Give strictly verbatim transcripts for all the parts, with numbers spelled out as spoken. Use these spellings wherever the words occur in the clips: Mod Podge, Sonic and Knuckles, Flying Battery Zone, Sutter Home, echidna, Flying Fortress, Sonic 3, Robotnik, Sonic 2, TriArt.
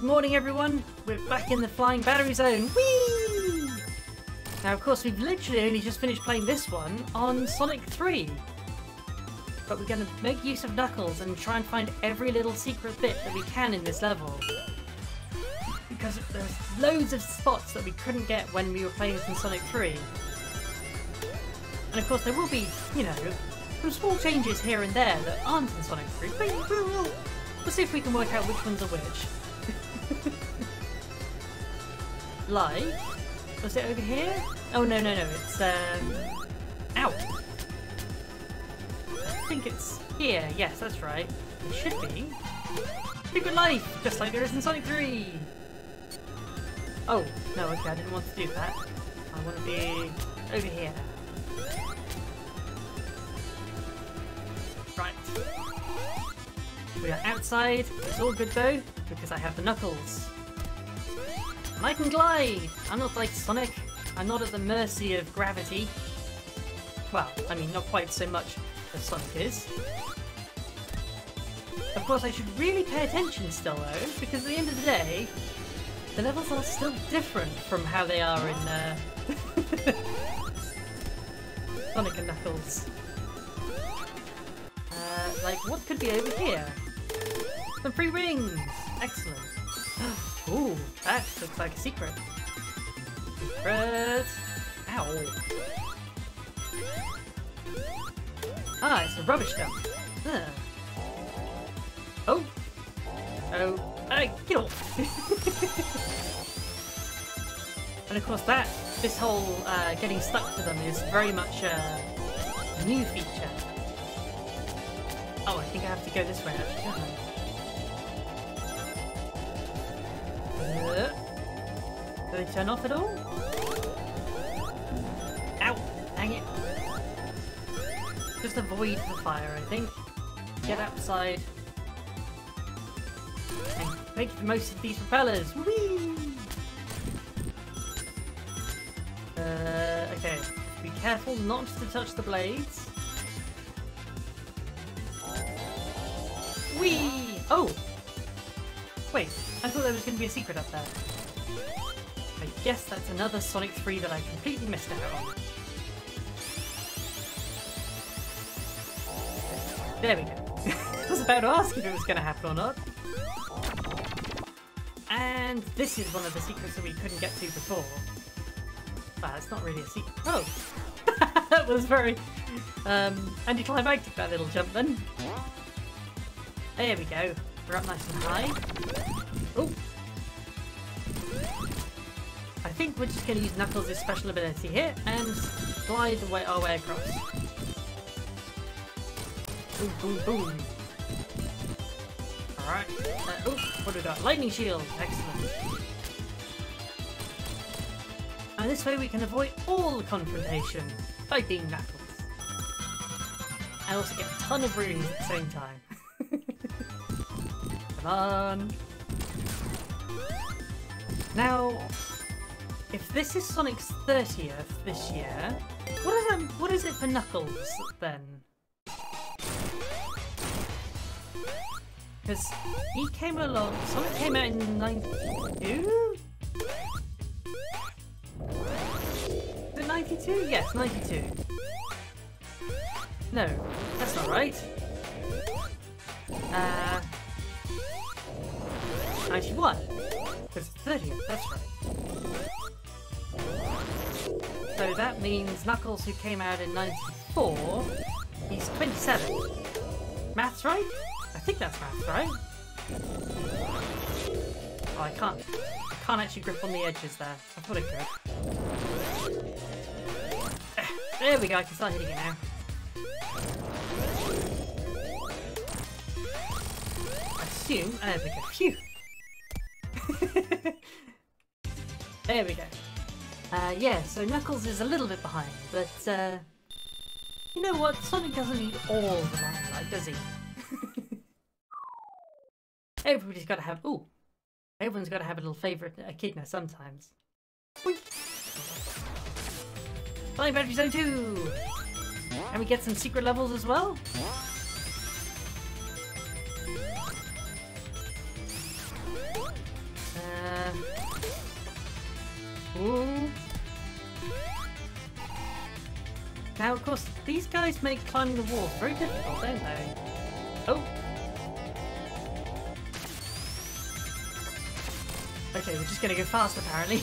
Good morning, everyone. We're back in the Flying Battery Zone. Whee! Now, of course, we've literally only just finished playing this one on Sonic three. But we're going to make use of Knuckles and try and find every little secret bit that we can in this level. Because there's loads of spots that we couldn't get when we were playing this in Sonic three. And of course there will be, you know, some small changes here and there that aren't in Sonic three, but we'll, we'll see if we can work out which ones are which. Like, was it over here? Oh no, no, no, it's, um, ow! I think it's here, yes, that's right. It should be. Secret life, just like there is in Sonic three! Oh, no, okay, I didn't want to do that. I want to be over here. Right. We are outside. It's all good though, because I have the Knuckles. And I can glide! I'm not like Sonic. I'm not at the mercy of gravity. Well, I mean, not quite so much as Sonic is. Of course, I should really pay attention still though, because at the end of the day, the levels are still different from how they are in uh, Sonic and Knuckles. Uh, like, what could be over here? Some free rings! Excellent. Ooh, that looks like a secret. Secret! Ow! Ah, it's a rubbish dump. Ugh. Oh! Oh! Uh, get off! And of course that, this whole uh, getting stuck to them is very much a new feature. Oh, I think I have to go this way actually, don't I? Uh, do they turn off at all? Ow! Dang it! Just avoid the fire, I think. Get outside. And make the most of these propellers. Whee! Uh, okay. Be careful not to touch the blades. Whee! Oh! Wait, I thought there was going to be a secret up there. I guess that's another Sonic three that I completely missed out on. There we go. I was about to ask if it was going to happen or not. And this is one of the secrets that we couldn't get to before. Well, it's not really a secret. Oh! That was very um, anticlimactic, that little jump then. There we go. We're up nice and high. Oh! I think we're just going to use Knuckles' special ability here and glide the way our way across. Boom, boom, boom. Alright. Uh, oh, what do we got? Lightning shield! Excellent. And this way we can avoid all confrontation by being Knuckles. And also get a ton of rings at the same time. Come on. Now, if this is Sonic's thirtieth this year, what is that, what is it for Knuckles then? Because he came along, Sonic came out in ninety-two? Is it ninety-two? Yes, ninety-two. No, that's not right. Uh, ninety-one. Because it's thirtieth, that's right. So that means Knuckles, who came out in ninety-four, he's twenty-seven. Math's right? I think that's math, right? Oh, I can't. I can't actually grip on the edges there. I thought I could. There we go, I can start hitting it now. I assume. There we go. Phew! There we go. Uh, yeah, so Knuckles is a little bit behind, but, uh, you know what? Sonic doesn't need all the limelight, does he? Everybody's got to have. Ooh, everyone's got to have a little favourite echidna sometimes. Boink. Flying Battery Zone two, and we get some secret levels as well. Ooh. Now, of course, these guys make climbing the wall very difficult, don't they? Oh! Okay, we're just gonna go fast, apparently.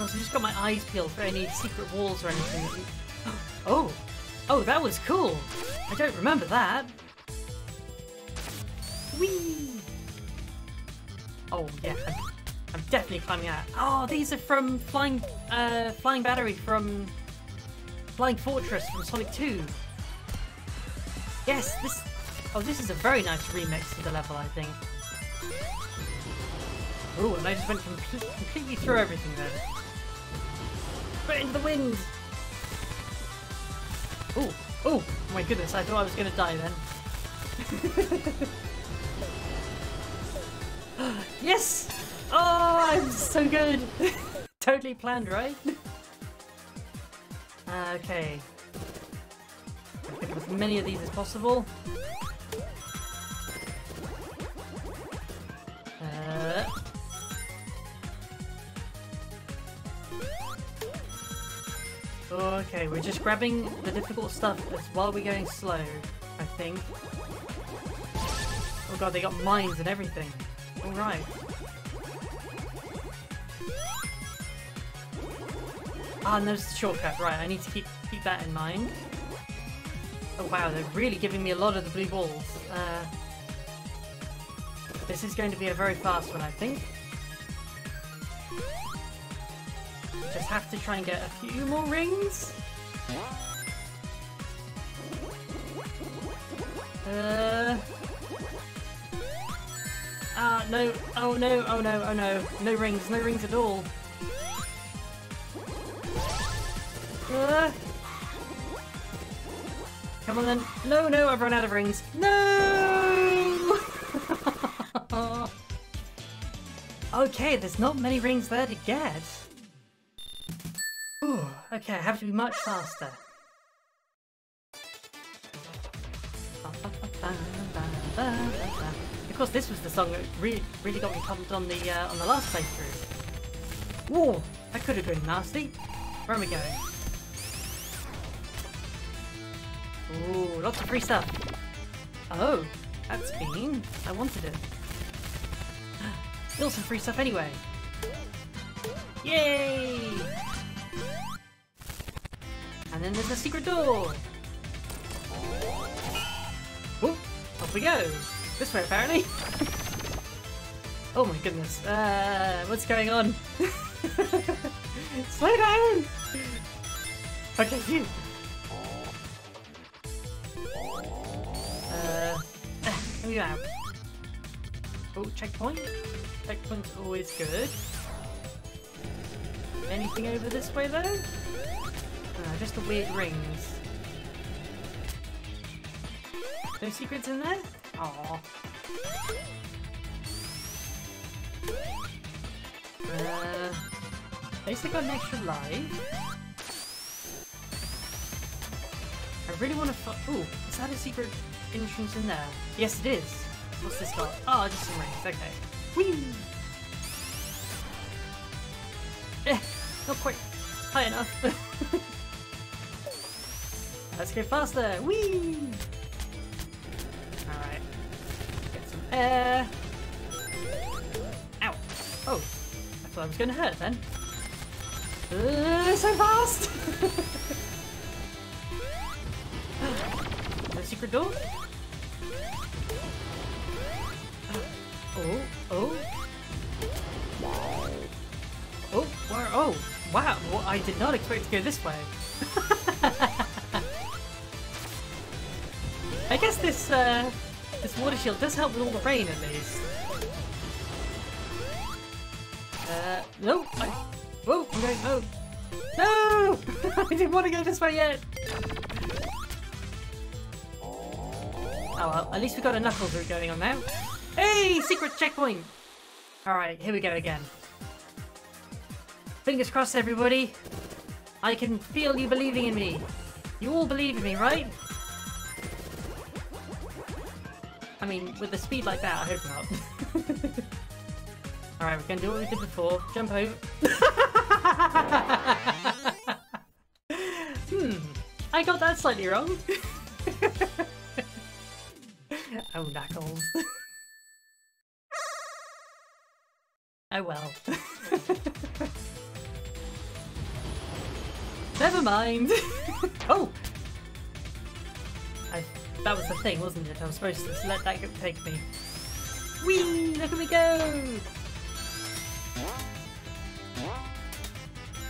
I've just got my eyes peeled for any secret walls or anything. Oh! Oh, that was cool! I don't remember that! Whee! Oh, yeah. I'm, I'm definitely climbing out. Oh, these are from Flying uh, Flying Battery from Flying Fortress from Sonic two. Yes, this... Oh, this is a very nice remix of the level, I think. Oh, and I just went complete, completely through everything then. Right into the wind! Oh, oh, my goodness, I thought I was going to die then. Yes! Oh, I'm so good! Totally planned, right? Uh, okay. I'll pick up as many of these as possible. Uh... Okay, we're just grabbing the difficult stuff while we're going slow, I think. Oh god, they got mines and everything. Alright. Ah, and there's the shortcut. Right, I need to keep keep that in mind. Oh wow, they're really giving me a lot of the blue balls. Uh, this is going to be a very fast one, I think. Just have to try and get a few more rings. Uh. Ah, no. Oh, no. Oh, no. Oh, no. No rings. No rings at all. Uh. Come on, then. No, no. I've run out of rings. No! Okay, there's not many rings there to get. Ooh, okay, I have to be much faster. Of course, this was the song that really, really got me pumped on the uh, on the last playthrough. Whoa, that could have been nasty. Where are we going? Ooh, lots of free stuff. Oh, that's mean. I wanted it. Still some free stuff anyway. Yay! And then there's a secret door! Whoop! Off we go! This way, apparently! Oh my goodness. Uh, what's going on? Slow down! Okay, you! Uh, let me go out. Oh, checkpoint? Checkpoint's always good. Anything over this way, though? Uh, just the weird rings. No secrets in there? Aww. Uh, at least I got an extra life. I really want to fu- Ooh, is that a secret entrance in there? Yes, it is. What's this got? Oh, just some rings. Okay. Whee! Eh, not quite high enough. Let's go faster! Whee! Alright. Get some air. Ow! Oh! I thought I was gonna hurt then. Uh, so fast! The secret door? Oh, oh. Oh, where? Oh, wow. Well, I did not expect to go this way. I guess this uh, this water shield does help with all the rain, at least. Uh, no! I... Whoa! I'm going... Oh! No! I didn't want to go this way yet! Oh well, at least we got a Knuckles route going on now. Hey! Secret checkpoint! Alright, here we go again. Fingers crossed, everybody! I can feel you believing in me! You all believe in me, right? I mean, with a speed like that, I hope not. Alright, we're gonna do what we did before. Jump over. hmm. I got that slightly wrong. Oh, Knuckles. Oh well. Never mind. Oh! I, that was the thing, wasn't it? I was supposed to let that take me. Whee! Look at me go!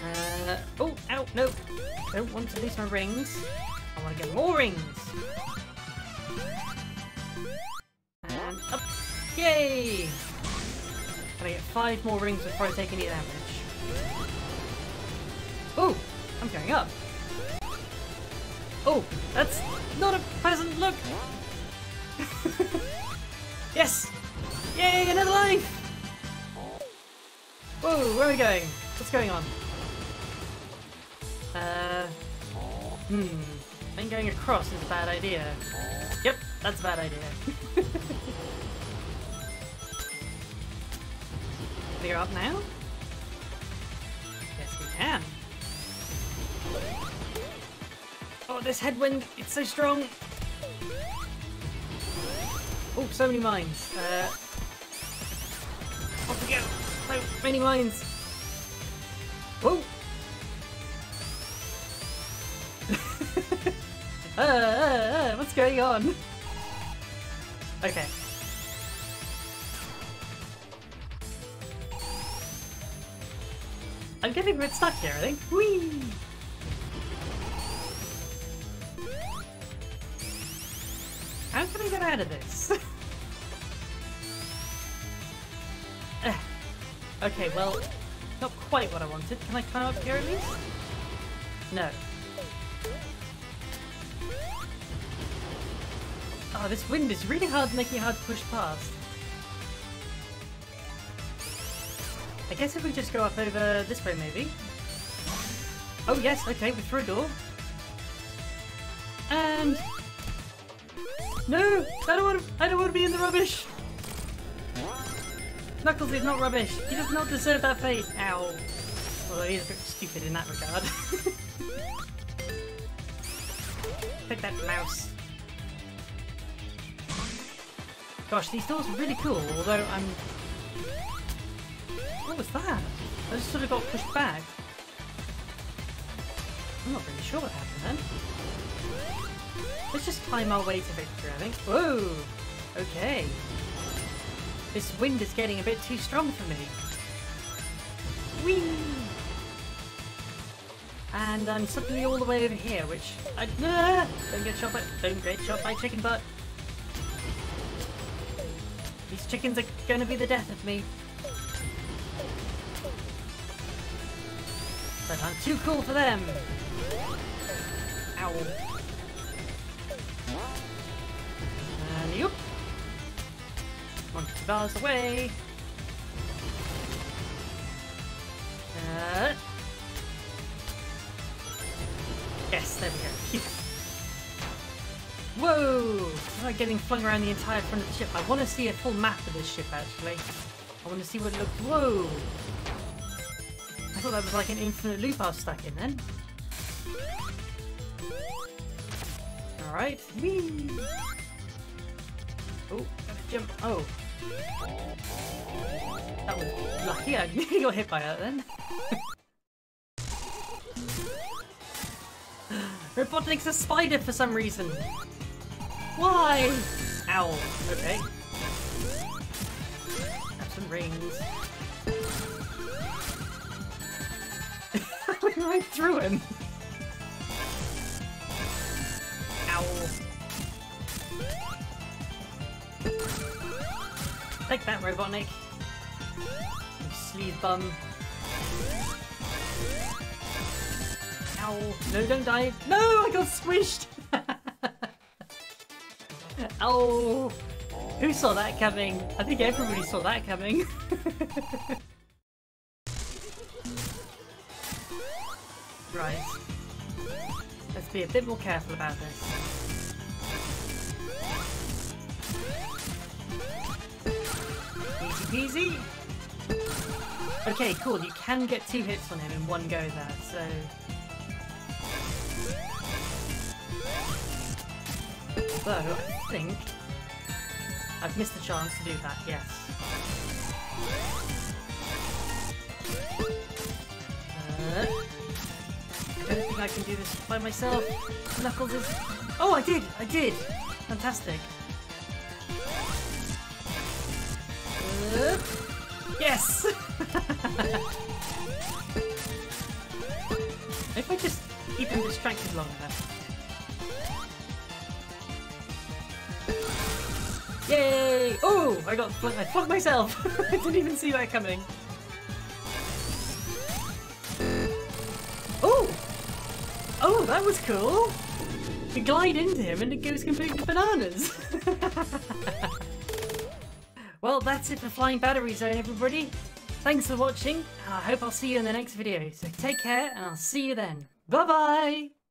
Uh, oh, ow, no. I don't want to lose my rings. I want to get more rings. And up. Yay! Can I get five more rings before I take any damage? Oh! I'm going up. Oh, that's not a pleasant look. Yes! Yay, another life! Whoa, where are we going? What's going on? Uh, hmm. I think going across is a bad idea. Yep, that's a bad idea. We're up now? Yes, we can. Oh, this headwind, it's so strong! Oh, so many mines. Uh, off we go! So many mines! Whoa! uh, uh, uh, what's going on? Okay. I'm getting a bit stuck here, I think. Whee! How can I get out of this? uh, okay, well, not quite what I wanted. Can I climb up here at least? No. Oh, this wind is really hard, making it hard to push past. I guess if we just go up over this way, maybe. Oh yes, okay, we're through a door. And... no! I don't want to, I don't want to be in the rubbish! Knuckles is not rubbish. He does not deserve that fate. Ow. Although he is a bit stupid in that regard. Take that, mouse. Gosh, these doors are really cool, although I'm... what was that? I just sort of got pushed back. I'm not really sure what happened then. Let's just climb our way to victory, I think. Whoa! Okay. This wind is getting a bit too strong for me. Whee! And I'm suddenly all the way over here, which I ah, don't get shot by don't get shot by chicken butt. These chickens are gonna be the death of me. But I'm too cool for them. Ow. And yup! One to bars away! Uh, yes, there we go. Whoa! I'm not getting flung around the entire front of the ship. I want to see a full map of this ship, actually. I want to see what it looks... whoa! I thought that was like an infinite loop I was stuck in then. Alright, whee! Oh, gotta jump. Oh. That was lucky. I nearly got hit by that then. Robotnik's a spider for some reason. Why? Ow. Okay. Have some rings. I went right through him. Take that, Robotnik. You sleeve bum. Ow. No, don't die. No, I got squished! Ow. Who saw that coming? I think everybody saw that coming. Right. Let's be a bit more careful about this. peasy. Okay, cool. You can get two hits on him in one go there, so... So, I think I've missed the chance to do that, yes. Uh, I don't think I can do this by myself. Knuckles is... Oh, I did! I did! Fantastic. Uh, yes! If I just keep him distracted long enough. Yay! Oh! I got fl- I flogged myself! I didn't even see that coming. Oh! Oh, that was cool! You glide into him and it goes completely bananas! Well, that's it for Flying Battery Zone, everybody. Thanks for watching, and I hope I'll see you in the next video. So take care, and I'll see you then. Bye-bye!